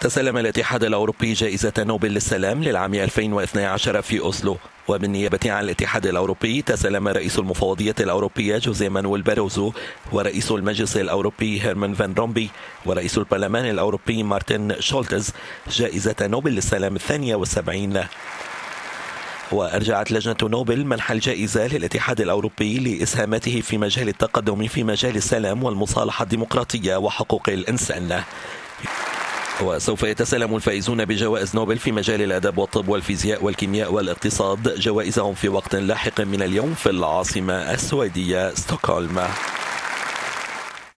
تسلم الاتحاد الأوروبي جائزة نوبل للسلام للعام 2012 في أوسلو. وبالنيابة عن الاتحاد الأوروبي تسلم رئيس المفوضية الأوروبية جوزيه مانويل باروسو، ورئيس المجلس الأوروبي هيرمان فان رومبي، ورئيس البرلمان الأوروبي مارتين شولتز جائزة نوبل للسلام 72. وأرجعت لجنة نوبل منح الجائزة للاتحاد الأوروبي لإسهاماته في مجال التقدم في مجال السلام والمصالحة الديمقراطية وحقوق الإنسان. وسوف يتسلم الفائزون بجوائز نوبل في مجال الأدب والطب والفيزياء والكيمياء والاقتصاد جوائزهم في وقت لاحق من اليوم في العاصمة السويدية ستوكهولم.